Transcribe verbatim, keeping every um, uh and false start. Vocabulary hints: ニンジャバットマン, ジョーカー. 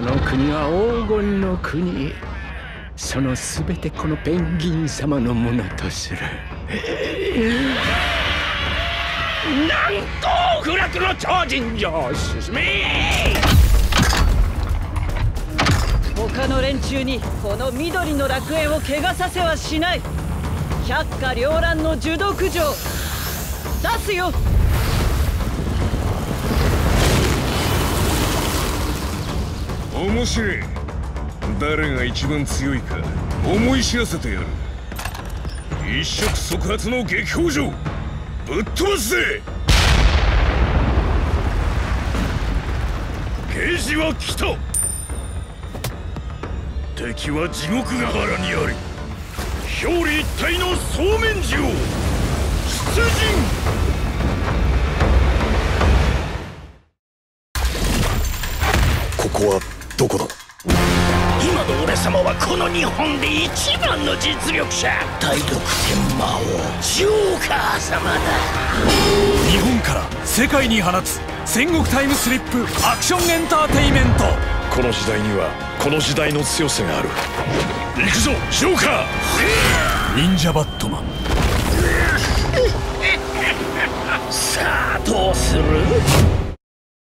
の国は黄金の国。そのすべてこのペンギン様のものとする。南高不落の超人城進め。他の連中にこの緑の楽園を怪我させはしない。百花繚乱の受毒城出すよ。面白い。誰が一番強いか思い知らせてやる。一触即発の激宝城ぶっ飛ばすぜ。ゲージは来た。敵は地獄ヶ原にあり、表裏一体の総面城出陣。ここはどこだ。今の俺様はこの日本で一番の実力者、大力天魔王ジョーカー様だ。日本から世界に放つ戦国タイムスリップアクションエンターテイメント。この時代にはこの時代の強さがある。行くぞジョーカー。忍者バットマンさあどうする。